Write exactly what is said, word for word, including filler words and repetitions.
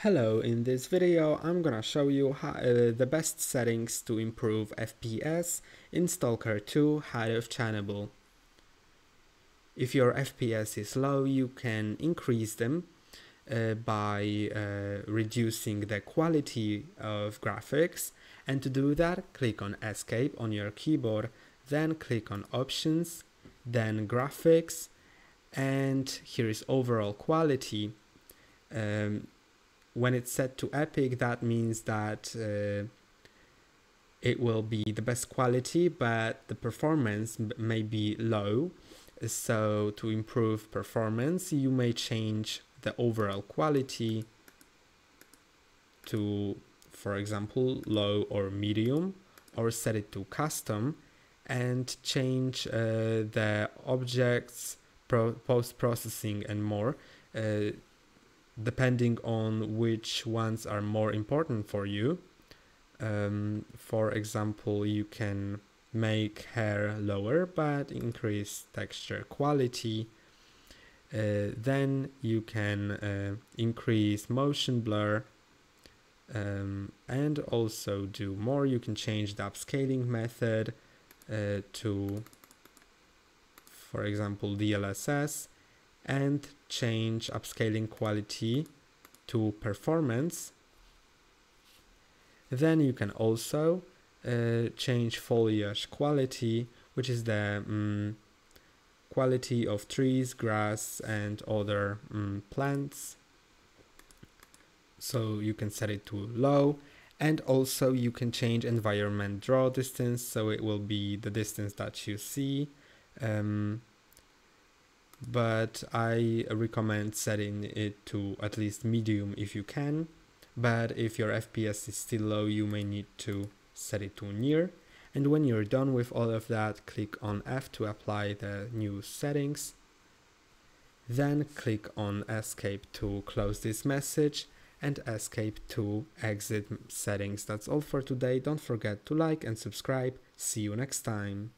Hello, in this video I'm gonna show you how, uh, the best settings to improve F P S in Stalker two Heart of Chornobyl. If your F P S is low, you can increase them uh, by uh, reducing the quality of graphics, and to do that click on Escape on your keyboard, then click on Options, then Graphics, and here is Overall Quality. Um, When it's set to epic, that means that uh, it will be the best quality, but the performance may be low. So to improve performance, you may change the overall quality to, for example, low or medium, or set it to custom, and change uh, the objects, pro post-processing and more, uh, depending on which ones are more important for you. Um, for example, you can make hair lower but increase texture quality. Uh, then you can uh, increase motion blur, um, and also do more. You can change the upscaling method uh, to, for example, D L S S, and change upscaling quality to performance. Then you can also uh, change foliage quality, which is the um, quality of trees, grass, and other um, plants. So you can set it to low, and also you can change environment draw distance, so it will be the distance that you see. Um, but I recommend setting it to at least medium if you can, but if your F P S is still low, you may need to set it to near. And when you're done with all of that, click on F to apply the new settings, then click on Escape to close this message, and Escape to exit settings. That's all for today. Don't forget to like and subscribe. See you next time.